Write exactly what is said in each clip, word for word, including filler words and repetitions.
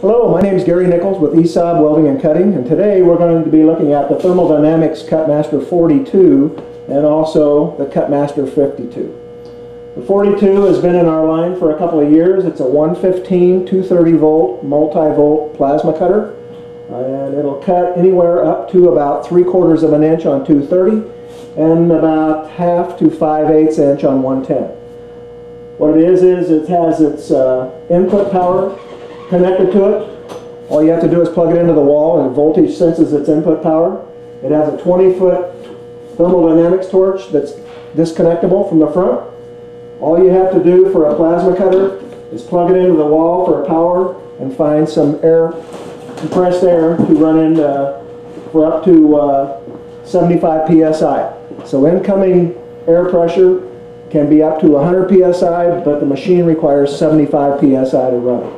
Hello, my name is Gary Nichols with E S A B Welding and Cutting, and today we're going to be looking at the Thermal Dynamics Cutmaster forty-two and also the Cutmaster fifty-two. The forty-two has been in our line for a couple of years. It's a one fifteen, two thirty volt multi-volt plasma cutter, and it'll cut anywhere up to about three quarters of an inch on two thirty and about half to five eighths inch on one ten. What it is is it has its uh, input power connected to it. All you have to do is plug it into the wall and voltage senses its input power. It has a twenty foot Thermal Dynamics torch that's disconnectable from the front. All you have to do for a plasma cutter is plug it into the wall for power and find some air, compressed air, to run into uh, for up to uh, seventy-five P S I. So incoming air pressure can be up to one hundred P S I, but the machine requires seventy-five P S I to run it.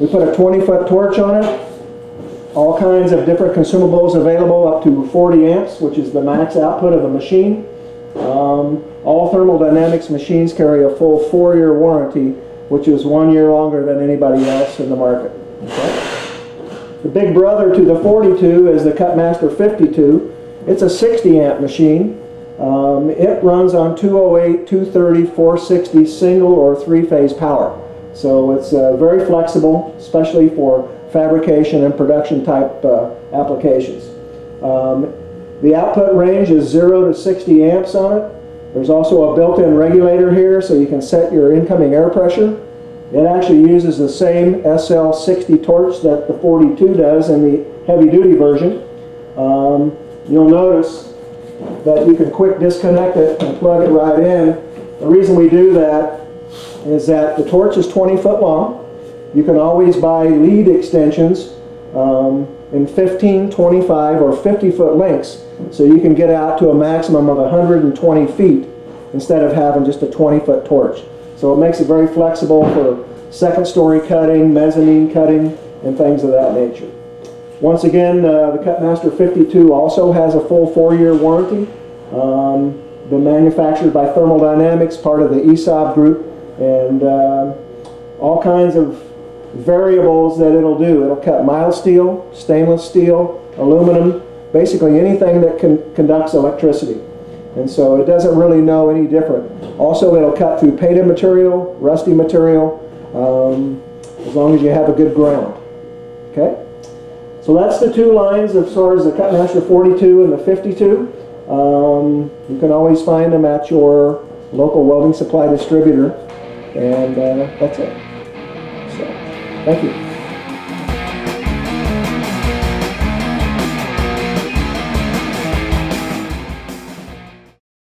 We put a twenty foot torch on it, all kinds of different consumables available, up to forty amps, which is the max output of a machine. Um, all Thermal Dynamics machines carry a full four year warranty, which is one year longer than anybody else in the market. Okay? The big brother to the forty-two is the Cutmaster fifty-two. It's a sixty amp machine. Um, it runs on two oh eight, two thirty, four sixty single or three phase power. So it's uh, very flexible, especially for fabrication and production type uh, applications. Um, the output range is zero to sixty amps on it. There's also a built-in regulator here, so you can set your incoming air pressure. It actually uses the same S L sixty torch that the forty-two does in the heavy-duty version. Um, you'll notice that you can quick disconnect it and plug it right in. The reason we do that is that the torch is twenty foot long. You can always buy lead extensions um, in fifteen, twenty-five, or fifty foot lengths, so you can get out to a maximum of one hundred twenty feet instead of having just a twenty foot torch. So it makes it very flexible for second story cutting, mezzanine cutting, and things of that nature. Once again, uh, the Cutmaster fifty-two also has a full four year warranty. Um, been manufactured by Thermal Dynamics, part of the E S A B group, and uh, all kinds of variables that it'll do. It'll cut mild steel, stainless steel, aluminum, basically anything that can, conducts electricity. And so it doesn't really know any different. Also, it'll cut through painted material, rusty material, um, as long as you have a good ground. Okay? So that's the two lines as far as the Cutmaster forty-two and the fifty-two. Um, you can always find them at your local welding supply distributor. And uh, that's it. So, thank you.